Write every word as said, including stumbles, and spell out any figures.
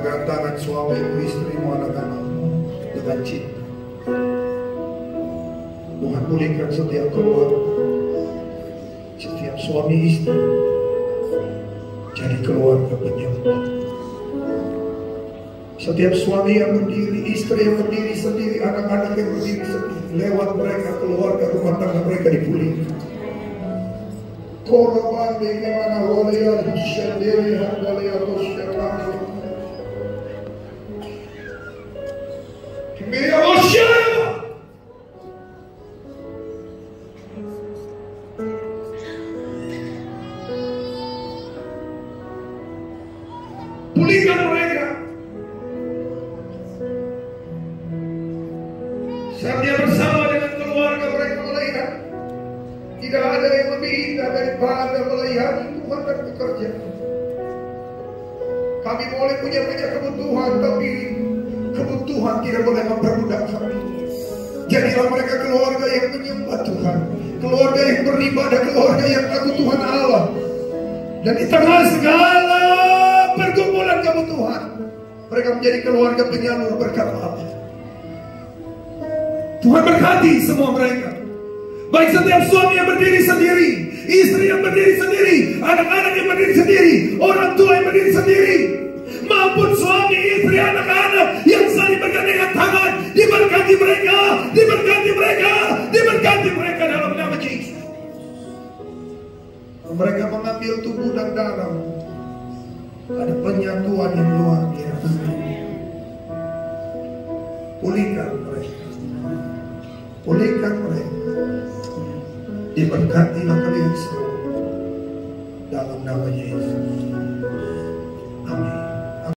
pegang tangan suamimu, istrimu, anak-anakmu dengan cinta. Tuhan pulihkan setiap keluarga, setiap suami istri jadi keluarga penyembuh. Setiap suami yang berdiri, istri yang berdiri sendiri, anak-anak yang berdiri sendiri, lewat mereka keluarga rumah tangga mereka dipulihkan. Korban di mana walian sendiri handali atau syarang. Biar syarang. Pulihkan mereka. Saat dia bersama dengan keluarga mereka melihat tidak ada yang lebih indah daripada melihat Tuhan dan bekerja. Kami boleh punya banyak kebutuhan, tapi kebutuhan tidak boleh memperbudak kami. Jadilah mereka keluarga yang menyembah Tuhan, keluarga yang beribadah, keluarga yang takut Tuhan Allah. Dan di tengah segala pergumulan kebutuhan, mereka menjadi keluarga penyalur berkat Allah. Tuhan berkati semua mereka. Baik setiap suami yang berdiri sendiri, istri yang berdiri sendiri, anak-anak yang berdiri sendiri, orang tua yang berdiri sendiri, maupun suami, istri, anak-anak yang saling bergandengan tangan, diberkati mereka, diberkati mereka, diberkati mereka dalam nama Yesus. Mereka mengambil tubuh dan darah. Ada penyatuan yang luar biasa. Pulihkan mereka, pulihkan mereka. Diberkatilah kalian semua dalam nama Yesus.